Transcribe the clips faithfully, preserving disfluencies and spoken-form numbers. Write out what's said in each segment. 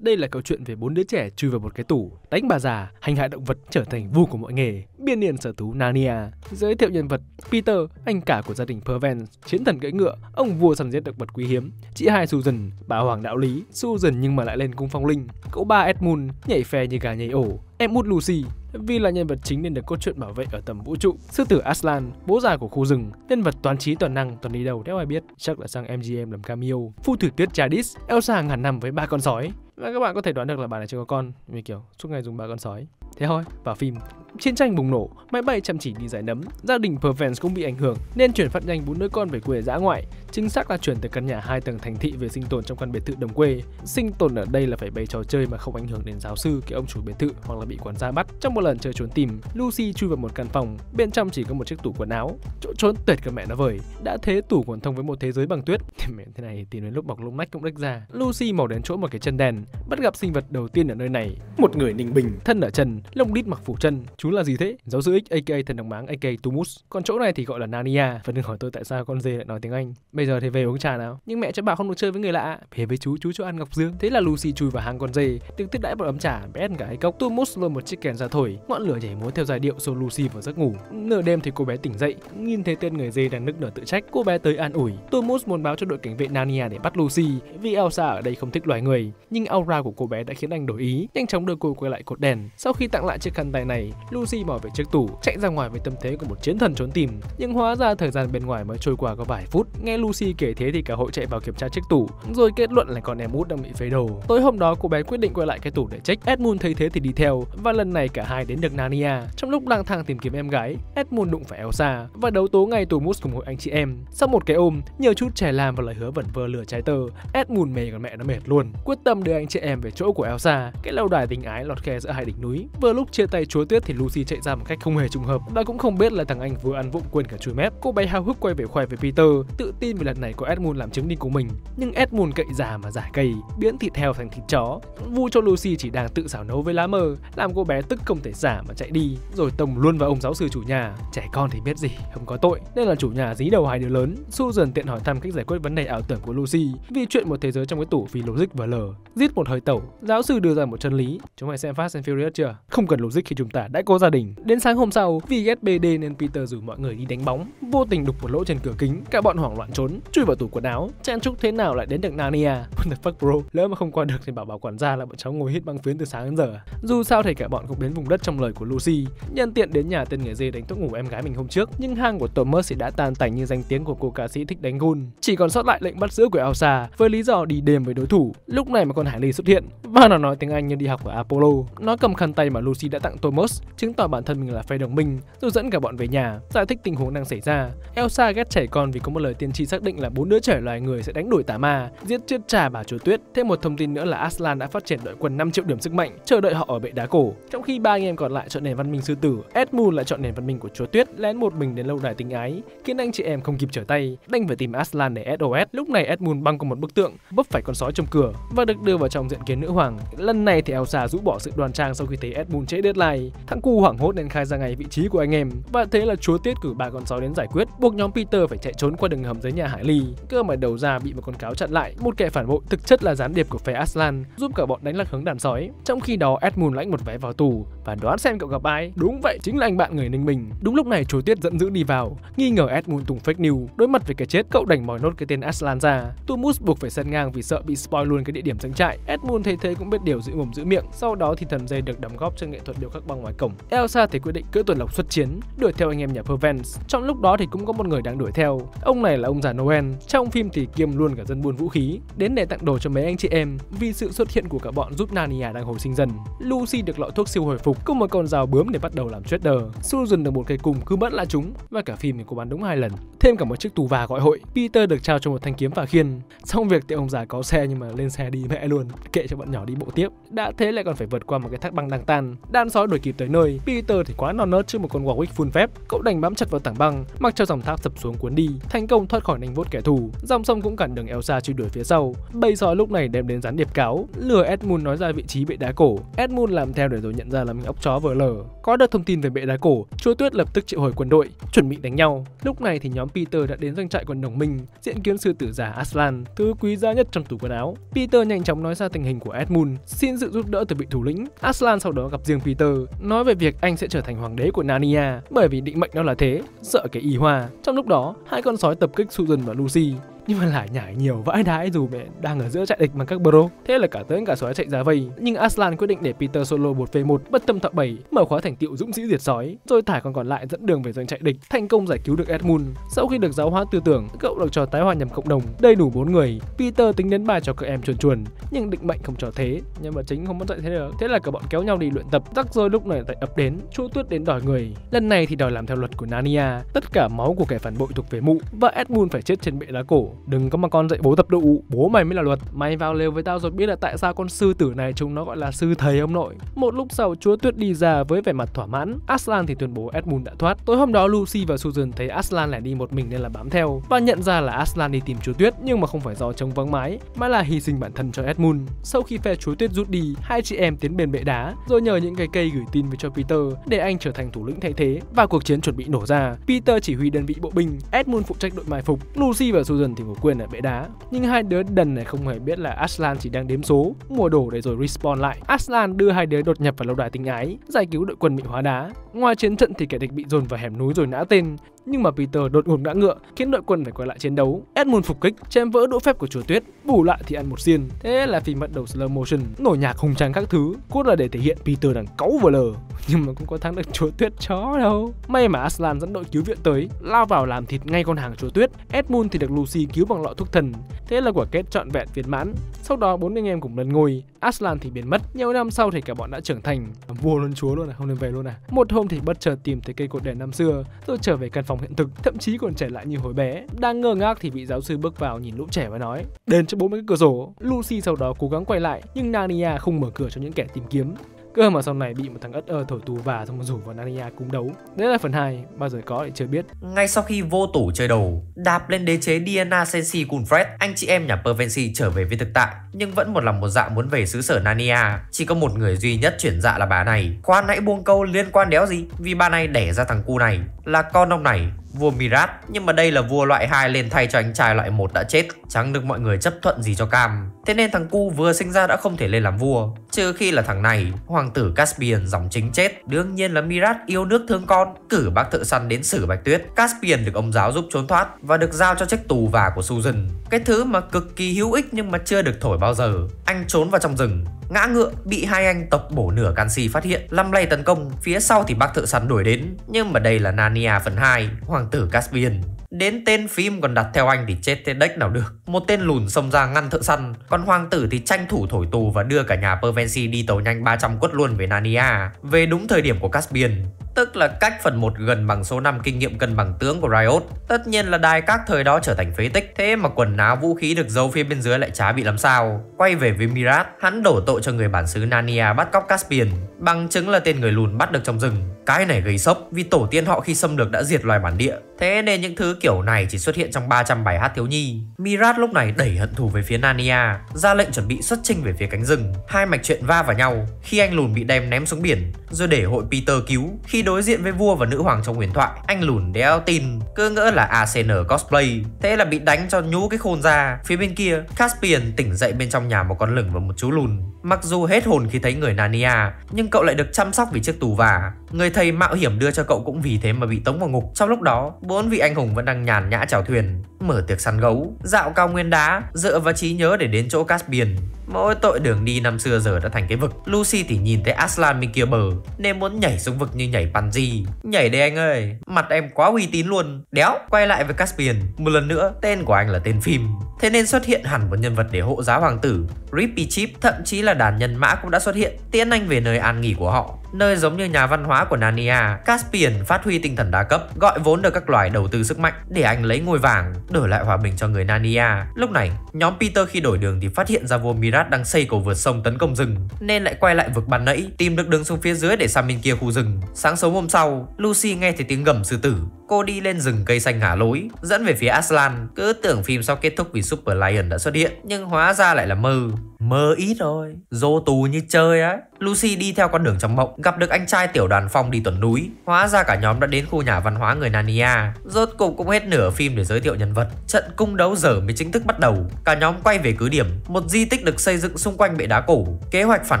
Đây là câu chuyện về bốn đứa trẻ chui vào một cái tủ, đánh bà già, hành hạ động vật trở thành vua của mọi nghề, biên niên sở thú Narnia. Giới thiệu nhân vật: Peter, anh cả của gia đình Pevensie, chiến thần cưỡi ngựa, ông vua săn giết động vật quý hiếm; chị hai Susan, bà hoàng đạo lý, Susan nhưng mà lại lên cung phong linh; cậu ba Edmund, nhảy phe như gà nhảy ổ; em út Lucy, vì là nhân vật chính nên được cốt truyện bảo vệ ở tầm vũ trụ; sư tử Aslan, bố già của khu rừng, nhân vật toán trí toàn năng, toàn đi đầu theo ai biết, chắc là sang em giê em làm cameo; phu thủy tuyết Jadis, Elsa hàng ngàn năm với ba con sói. Và các bạn có thể đoán được là bà này chưa có con, vì kiểu suốt ngày dùng ba con sói. Thế thôi, vào phim. Chiến tranh bùng nổ, máy bay chăm chỉ đi giải nấm, gia đình Pevensie cũng bị ảnh hưởng nên chuyển phát nhanh bốn đứa con về quê dã ngoại, chính xác là chuyển từ căn nhà hai tầng thành thị về sinh tồn trong căn biệt thự đồng quê. Sinh tồn ở đây là phải bày trò chơi mà không ảnh hưởng đến giáo sư, cái ông chủ biệt thự, hoặc là bị quản gia bắt. Trong một lần chơi trốn tìm, Lucy chui vào một căn phòng, bên trong chỉ có một chiếc tủ quần áo, chỗ trốn tuyệt cả mẹ nó vời. Đã thế tủ còn thông với một thế giới bằng tuyết, mẹ thế này tìm đến lúc bọc lông nách cũng đếch ra. Lucy mò đến chỗ một cái chân đèn, bắt gặp sinh vật đầu tiên ở nơi này, một người ninh bình, thân ở trần, lông đít mặc phủ chân. Chú là gì thế? Giáo sư X a k a thần đồng máng a k a Tumnus. Còn chỗ này thì gọi là Narnia. Và đừng hỏi tôi tại sao con dê lại nói tiếng Anh. Bây giờ thì về uống trà nào. Nhưng mẹ cho bảo không được chơi với người lạ. Về với chú, chú cho ăn ngọc dương. Thế là Lucy chui vào hang con dê, được tiếp đãi một ấm trà, bé ăn cả hai cốc. Tumnus lôi một chiếc kèn ra thổi, ngọn lửa nhảy múa theo giai điệu xô Lucy vào giấc ngủ. Nửa đêm thì cô bé tỉnh dậy, nhìn thấy tên người dê đang nức nở tự trách. Cô bé tới an ủi. Tumnus muốn báo cho đội cảnh vệ Narnia để bắt Lucy, vì Elsa ở đây không thích loài người. Nhưng aura của cô bé đã khiến anh đổi ý, nhanh chóng đưa cô quay lại cột đèn. Sau khi tặng lại chiếc khăn tay này, Lucy mò về chiếc tủ, chạy ra ngoài với tâm thế của một chiến thần trốn tìm. Nhưng hóa ra thời gian bên ngoài mới trôi qua có vài phút. Nghe Lucy kể thế thì cả hội chạy vào kiểm tra chiếc tủ, rồi kết luận là con em út đang bị phế đồ. Tối hôm đó cô bé quyết định quay lại cái tủ để check. Edmund thấy thế thì đi theo, và lần này cả hai đến được Narnia. Trong lúc lang thang tìm kiếm em gái, Edmund đụng phải Elsa và đấu tố ngay Tumnus cùng hội anh chị em. Sau một cái ôm, nhiều chút trẻ làm và lời hứa vẩn vơ lửa trái tơ, Edmund mê còn mẹ nó mệt luôn, quyết tâm đưa anh chị em về chỗ của Elsa, cái lâu đài tình ái lọt khe giữa hai đỉnh núi. Vừa lúc chia tay chúa tuyết thì Lucy chạy ra một cách không hề trùng hợp, và cũng không biết là thằng anh vừa ăn vụng quên cả chuối mép. Cô bé háo hức quay về khoe về Peter, tự tin vì lần này có Edmund làm chứng đi cùng mình. Nhưng Edmund cậy già mà giải cây, biến thịt heo thành thịt chó, vu cho Lucy chỉ đang tự xảo nấu với lá mơ, làm cô bé tức không thể xả mà chạy đi, rồi tông luôn vào ông giáo sư chủ nhà. Trẻ con thì biết gì, không có tội, nên là chủ nhà dí đầu hai đứa lớn. Susan tiện hỏi thăm cách giải quyết vấn đề ảo tưởng của Lucy, vì chuyện một thế giới trong cái tủ vì logic và lờ. Giết một hơi tẩu, giáo sư đưa ra một chân lý. Chúng mày xem Fast and Furious chưa? Không cần logic khi chúng ta đã có gia đình. Đến sáng hôm sau, vì ghét bê đê nên Peter rủ mọi người đi đánh bóng, vô tình đục một lỗ trên cửa kính, cả bọn hoảng loạn trốn, chui vào tủ quần áo. Chen chúc thế nào lại đến được Narnia. What the fuck bro, lỡ mà không qua được thì bảo bảo quản gia là bọn cháu ngồi hít băng phiến từ sáng đến giờ. Dù sao thì cả bọn cũng đến vùng đất trong lời của Lucy, nhân tiện đến nhà tên người dê đánh thuốc ngủ em gái mình hôm trước. Nhưng hang của Thomas thì đã tan tành như danh tiếng của cô ca sĩ thích đánh gôn, chỉ còn sót lại lệnh bắt giữ của Elsa với lý do đi đêm với đối thủ. Lúc này mà con hải ly xuất hiện, và nó nói tiếng Anh như đi học ở Apollo. Nó cầm khăn tay mà Lucy đã tặng Thomas, chứng tỏ bản thân mình là phe đồng minh, rồi dẫn cả bọn về nhà, giải thích tình huống đang xảy ra. Elsa ghét trẻ con vì có một lời tiên tri xác định là bốn đứa trẻ loài người sẽ đánh đuổi tà ma, giết chết trà bà chúa tuyết. Thêm một thông tin nữa là Aslan đã phát triển đội quân năm triệu điểm sức mạnh, chờ đợi họ ở bệ đá cổ. Trong khi ba anh em còn lại chọn nền văn minh sư tử, Edmund lại chọn nền văn minh của chúa tuyết, lén một mình đến lâu đài tình ái, khiến anh chị em không kịp trở tay, đành phải tìm Aslan để ét ô ét. Lúc này Edmund băng qua một bức tượng, bóp phải con sói trong cửa và được đưa vào trong diện kiến nữ hoàng. Lần này thì Elsa rũ bỏ sự đoan trang sau khi thấy Edmund trễ deadline. Thằng cu hoảng hốt nên khai ra ngay vị trí của anh em, và thế là chúa tuyết cử ba con sói đến giải quyết, buộc nhóm Peter phải chạy trốn qua đường hầm dưới nhà hải ly. Cơ mà đầu ra bị một con cáo chặn lại, một kẻ phản bội thực chất là gián điệp của phe Aslan, giúp cả bọn đánh lạc hướng đàn sói. Trong khi đó Edmund lãnh một vé vào tù, và đoán xem cậu gặp ai? Đúng vậy, chính là anh bạn người ninh bình. Đúng lúc này chúa tuyết giận dữ đi vào, nghi ngờ Edmund tung fake news. Đối mặt với cái chết, cậu đành mòi nốt cái tên Aslan ra. Tumnus buộc phải săn ngang vì sợ bị spoil luôn cái địa điểm trang trại. Edmund thấy thế cũng biết điều, giữ mồm giữ miệng. Sau đó thì thần dây được đóng góp cho nghệ thuật điêu khắc băng ngoài cổng. Elsa thì quyết định cưỡi tuần lộc xuất chiến, đuổi theo anh em nhà Pevensie. Trong lúc đó thì cũng có một người đang đuổi theo. Ông này là ông già Noel. Trong phim thì kiêm luôn cả dân buôn vũ khí, đến để tặng đồ cho mấy anh chị em, vì sự xuất hiện của cả bọn giúp Narnia đang hồi sinh dần. Lucy được lọ thuốc siêu hồi phục, cùng một con dao bướm để bắt đầu làm trader. Susan được một cây cung cứ bắn là chúng, và cả phim thì cô bắn đúng hai lần. Thêm cả một chiếc tù và gọi hội. Peter được trao cho một thanh kiếm và khiên. Xong việc thì ông già có xe nhưng mà lên xe đi mẹ luôn, kệ cho bọn nhỏ đi bộ tiếp. Đã thế lại còn phải vượt qua một cái thác băng đang tan. Đàn sói đuổi kịp tới nơi, Peter thì quá non nớt trước một con Warwick full phép, cậu đành bám chặt vào tảng băng, mặc cho dòng thác sập xuống cuốn đi, thành công thoát khỏi nanh vuốt kẻ thù. Dòng sông cũng cản đường Elsa truy đuổi phía sau. Bầy sói lúc này đem đến gián điệp cáo, lừa Edmund nói ra vị trí bệ đá cổ. Edmund làm theo để rồi nhận ra là ốc chó vỡ lở. Có được thông tin về bệ đá cổ, Chúa Tuyết lập tức triệu hồi quân đội, chuẩn bị đánh nhau. Lúc này thì nhóm Peter đã đến doanh trại của đồng minh, diện kiến sư tử giả Aslan, thứ quý giá nhất trong tủ quần áo. Peter nhanh chóng nói ra tình hình của Edmund, xin sự giúp đỡ từ vị thủ lĩnh. Aslan sau đó gặp riêng Peter, nói về việc anh sẽ trở thành hoàng đế của Narnia, bởi vì định mệnh nó là thế, sợ cái y hoa. Trong lúc đó, hai con sói tập kích Susan và Lucy, nhưng mà lại nhảy nhiều vãi đái dù mẹ đang ở giữa trại địch bằng các bro. Thế là cả tướng cả sói chạy ra vây, nhưng Aslan quyết định để Peter solo một vê một, bất tâm thọ bảy, mở khóa thành tựu dũng sĩ diệt sói, rồi thả con còn lại dẫn đường về doanh trại địch, thành công giải cứu được Edmund. Sau khi được giáo hóa tư tưởng, cậu được cho tái hòa nhập cộng đồng, đầy đủ bốn người. Peter tính đến bài cho các em chuồn chuồn, nhưng định mệnh không cho thế, nhưng mà chính không muốn dạy thế được. Thế là cả bọn kéo nhau đi luyện tập, rắc rối lúc này lại ập đến, Chúa Tuyết đến đòi người. Lần này thì đòi làm theo luật của Narnia, tất cả máu của kẻ phản bội thuộc về mụ và Edmund phải chết trên bệ đá cổ. Đừng có mà con dạy bố tập đụ, bố mày mới là luật. Mày vào lều với tao rồi biết là tại sao con sư tử này chúng nó gọi là sư thầy ông nội. Một lúc sau, Chúa Tuyết đi ra với vẻ mặt thỏa mãn. Aslan thì tuyên bố Edmund đã thoát. Tối hôm đó, Lucy và Susan thấy Aslan lại đi một mình nên là bám theo và nhận ra là Aslan đi tìm Chúa Tuyết, nhưng mà không phải do trông vắng mái mà là hy sinh bản thân cho Edmund. Sau khi phe Chúa Tuyết rút đi, hai chị em tiến bên bệ đá rồi nhờ những cái cây gửi tin về cho Peter để anh trở thành thủ lĩnh thay thế. Và cuộc chiến chuẩn bị nổ ra, Peter chỉ huy đơn vị bộ binh, Edmund phụ trách đội mai phục, Lucy và Susan thì ngồi quên ở bệ đá. Nhưng hai đứa đần này không hề biết là Aslan chỉ đang đếm số, mua đồ để rồi respawn lại. Aslan đưa hai đứa đột nhập vào lâu đài tình ái, giải cứu đội quân bị hóa đá. Ngoài chiến trận thì kẻ địch bị dồn vào hẻm núi rồi nã tên, nhưng mà Peter đột ngột ngã ngựa khiến đội quân phải quay lại chiến đấu. Edmund phục kích, chém vỡ đũa phép của Chúa Tuyết, bù lại thì ăn một xiên. Thế là phim bắt đầu slow motion, nổi nhạc hùng tráng các thứ, cốt là để thể hiện Peter đang cáu vờ lờ, nhưng mà cũng có thắng được Chúa Tuyết chó đâu. May mà Aslan dẫn đội cứu viện tới, lao vào làm thịt ngay con hàng Chúa Tuyết. Edmund thì được Lucy cứu bằng lọ thuốc thần, thế là quả kết trọn vẹn viên mãn. Sau đó bốn anh em cùng lần ngồi, Aslan thì biến mất. Nhiều năm sau thì cả bọn đã trưởng thành, làm vua luôn chúa luôn à, không nên về luôn à. Một hôm thì bất chợt tìm thấy cây cột đèn năm xưa, rồi trở về căn phòng hiện thực, thậm chí còn trẻ lại như hồi bé. Đang ngơ ngác thì vị giáo sư bước vào nhìn lũ trẻ và nói: "Đền cho bố mấy cái cửa sổ." Lucy sau đó cố gắng quay lại, nhưng Narnia không mở cửa cho những kẻ tìm kiếm. Cơ mà sau này bị một thằng ất ơ thổi tù và xong rủ vào Narnia cúng đấu. Đấy là phần hai, bao giờ có thì chưa biết. Ngay sau khi vô tổ chơi đầu, đạp lên đế chế Diana Sensi cùng Fred, anh chị em nhà Pevensie trở về với thực tại, nhưng vẫn một lòng một dạ muốn về xứ sở Narnia. Chỉ có một người duy nhất chuyển dạ là bà này. Khoan nãy buông câu liên quan đéo gì, vì bà này đẻ ra thằng cu này là con ông này, vua Miraz, nhưng mà đây là vua loại hai lên thay cho anh trai loại một đã chết, chẳng được mọi người chấp thuận gì cho cam. Thế nên thằng cu vừa sinh ra đã không thể lên làm vua, trừ khi là thằng này, hoàng tử Caspian dòng chính chết. Đương nhiên là Miraz yêu nước thương con, cử bác thợ săn đến xử Bạch Tuyết. Caspian được ông giáo giúp trốn thoát và được giao cho trách tù và của Susan, cái thứ mà cực kỳ hữu ích nhưng mà chưa được thổi bao giờ. Anh trốn vào trong rừng, ngã ngựa bị hai anh tộc bổ nửa canxi phát hiện, lăm lay tấn công. Phía sau thì bác thợ săn đuổi đến, nhưng mà đây là Narnia phần hai, hoàng tử Caspian. Đến tên phim còn đặt theo anh thì chết thế đếch nào được. Một tên lùn xông ra ngăn thợ săn, còn hoàng tử thì tranh thủ thổi tù và đưa cả nhà Pevensie đi tàu nhanh ba trăm quất luôn về Narnia. Về đúng thời điểm của Caspian, tức là cách phần một gần bằng số năm kinh nghiệm cân bằng tướng của Riot. Tất nhiên là đài các thời đó trở thành phế tích, thế mà quần áo vũ khí được giấu phía bên dưới lại chả bị làm sao. Quay về với Miraz, hắn đổ tội cho người bản xứ Narnia bắt cóc Caspian, bằng chứng là tên người lùn bắt được trong rừng. Cái này gây sốc vì tổ tiên họ khi xâm lược đã diệt loài bản địa, thế nên những thứ kiểu này chỉ xuất hiện trong ba trăm bài hát thiếu nhi. Miraz lúc này đẩy hận thù về phía Narnia, ra lệnh chuẩn bị xuất chinh về phía cánh rừng. Hai mạch chuyện va vào nhau khi anh lùn bị đem ném xuống biển, rồi để hội Peter cứu. Khi đối diện với vua và nữ hoàng trong huyền thoại, anh lùn đéo tin, cứ ngỡ là a xê en cosplay, thế là bị đánh cho nhú cái khôn ra. Phía bên kia, Caspian tỉnh dậy bên trong nhà một con lửng và một chú lùn. Mặc dù hết hồn khi thấy người Narnia, nhưng cậu lại được chăm sóc vì chiếc tù vả. Người thầy mạo hiểm đưa cho cậu cũng vì thế mà bị tống vào ngục. Trong lúc đó, bốn vị anh hùng vẫn đang nhàn nhã chèo thuyền, mở tiệc săn gấu, dạo cao nguyên đá, dựa vào trí nhớ để đến chỗ Caspian. Mỗi tội đường đi năm xưa giờ đã thành cái vực. Lucy thì nhìn thấy Aslan bên kia bờ nên muốn nhảy xuống vực như nhảy Panji. Nhảy đây anh ơi, mặt em quá uy tín luôn. Đéo, quay lại với Caspian. Một lần nữa, tên của anh là tên phim, thế nên xuất hiện hẳn một nhân vật để hộ giáo hoàng tử. Rippy Chip, thậm chí là đàn nhân mã cũng đã xuất hiện, tiễn anh về nơi an nghỉ của họ, nơi giống như nhà văn hóa của Narnia. Caspian phát huy tinh thần đa cấp, gọi vốn được các loài đầu tư sức mạnh để anh lấy ngôi vàng, đổi lại hòa bình cho người Narnia. Lúc này, nhóm Peter khi đổi đường thì phát hiện ra vua Miraz đang xây cầu vượt sông tấn công rừng, nên lại quay lại vực ban nãy, tìm được đường xuống phía dưới để sang bên kia khu rừng. Sáng sớm hôm sau, Lucy nghe thấy tiếng gầm sư tử. Cô đi lên rừng cây xanh ngả lối, dẫn về phía Aslan. Cứ tưởng phim sau kết thúc vì Super Lion đã xuất hiện, nhưng hóa ra lại là mơ. Mơ ít thôi, dô tù như chơi ấy. Lucy đi theo con đường trong mộng, gặp được anh trai Tiểu Đoàn Phong đi tuần núi. Hóa ra cả nhóm đã đến khu nhà văn hóa người Narnia. Rốt cục cũng hết nửa phim để giới thiệu nhân vật. Trận cung đấu giờ mới chính thức bắt đầu. Cả nhóm quay về cứ điểm, một di tích được xây dựng xung quanh bệ đá cổ. Kế hoạch phản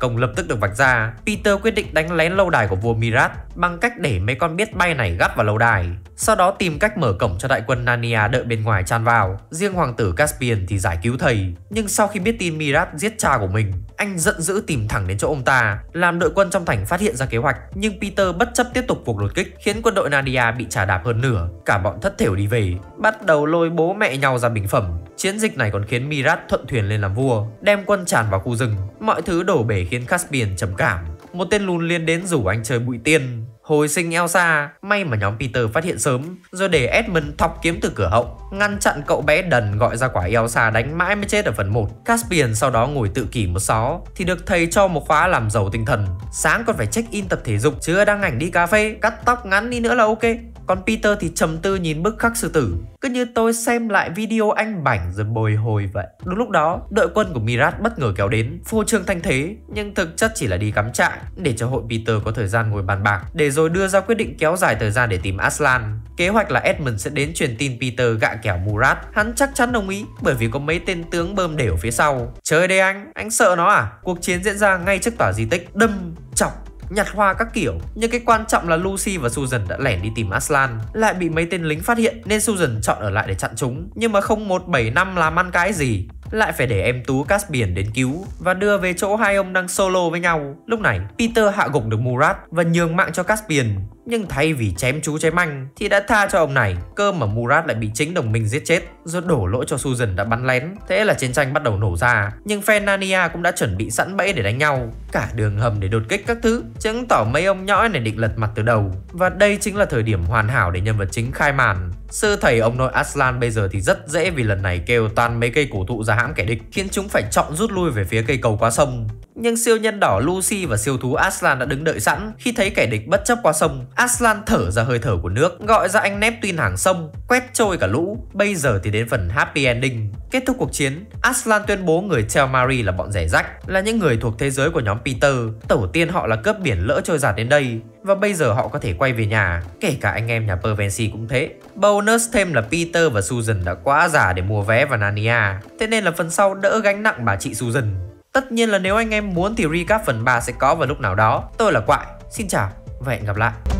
công lập tức được vạch ra. Peter quyết định đánh lén lâu đài của vua Miraz bằng cách để mấy con biết bay này gắt vào lâu đài, sau đó tìm cách mở cổng cho đại quân Narnia đợi bên ngoài tràn vào. Riêng hoàng tử Caspian thì giải cứu thầy, nhưng sau khi biết tin Miraz giết cha của mình, anh giận dữ tìm thẳng đến chỗ ông ta, làm đội quân trong thành phát hiện ra kế hoạch. Nhưng Peter bất chấp tiếp tục cuộc đột kích, khiến quân đội Narnia bị trả đạp hơn nửa. Cả bọn thất thểu đi về, bắt đầu lôi bố mẹ nhau ra bình phẩm. Chiến dịch này còn khiến Miraz thuận thuyền lên làm vua, đem quân tràn vào khu rừng. Mọi thứ đổ bể khiến Caspian trầm cảm. Một tên lùn liền đến rủ anh chơi bụi tiên hồi sinh Elsa. May mà nhóm Peter phát hiện sớm, rồi để Edmund thọc kiếm từ cửa hậu, ngăn chặn cậu bé đần gọi ra quả Elsa đánh mãi mới chết ở phần một. Caspian sau đó ngồi tự kỷ một xó thì được thầy cho một khóa làm giàu tinh thần. Sáng còn phải check in tập thể dục, chưa đăng ảnh đi cà phê, cắt tóc ngắn đi nữa là ok. Còn Peter thì trầm tư nhìn bức khắc sư tử, cứ như tôi xem lại video anh bảnh rồi bồi hồi vậy. Đúng lúc đó, đội quân của Miraz bất ngờ kéo đến, phô trương thanh thế, nhưng thực chất chỉ là đi cắm trại để cho hội Peter có thời gian ngồi bàn bạc, để rồi đưa ra quyết định kéo dài thời gian để tìm Aslan. Kế hoạch là Edmund sẽ đến truyền tin Peter gạ kẻo Miraz, hắn chắc chắn đồng ý bởi vì có mấy tên tướng bơm đều phía sau. Trời đây anh, anh sợ nó à? Cuộc chiến diễn ra ngay trước tòa di tích, đâm, chọc, nhặt hoa các kiểu. Nhưng cái quan trọng là Lucy và Susan đã lẻn đi tìm Aslan, lại bị mấy tên lính phát hiện nên Susan chọn ở lại để chặn chúng. Nhưng mà không một bảy năm làm ăn cái gì, lại phải để em tú Caspian đến cứu và đưa về chỗ hai ông đang solo với nhau. Lúc này Peter hạ gục được Miraz và nhường mạng cho Caspian, nhưng thay vì chém chú chém anh thì đã tha cho ông này. Cơ mà Miraz lại bị chính đồng minh giết chết, rồi đổ lỗi cho Susan đã bắn lén. Thế là chiến tranh bắt đầu nổ ra, nhưng fan Narnia cũng đã chuẩn bị sẵn bẫy để đánh nhau, cả đường hầm để đột kích các thứ, chứng tỏ mấy ông nhõi này định lật mặt từ đầu. Và đây chính là thời điểm hoàn hảo để nhân vật chính khai màn. Sư thầy ông nội Aslan bây giờ thì rất dễ, vì lần này kêu toàn mấy cây cổ thụ ra hãm kẻ địch, khiến chúng phải chọn rút lui về phía cây cầu qua sông. Nhưng siêu nhân đỏ Lucy và siêu thú Aslan đã đứng đợi sẵn. Khi thấy kẻ địch bất chấp qua sông, Aslan thở ra hơi thở của nước, gọi ra anh Neptune hàng sông, quét trôi cả lũ. Bây giờ thì đến phần happy ending. Kết thúc cuộc chiến, Aslan tuyên bố người Telmarine là bọn rẻ rách, là những người thuộc thế giới của nhóm Peter. Tổ tiên họ là cướp biển lỡ trôi giạt đến đây, và bây giờ họ có thể quay về nhà. Kể cả anh em nhà Pevensie cũng thế. Bonus thêm là Peter và Susan đã quá già để mua vé vào Narnia, thế nên là phần sau đỡ gánh nặng bà chị Susan. Tất nhiên là nếu anh em muốn thì recap phần ba sẽ có vào lúc nào đó. Tôi là Quại, xin chào và hẹn gặp lại.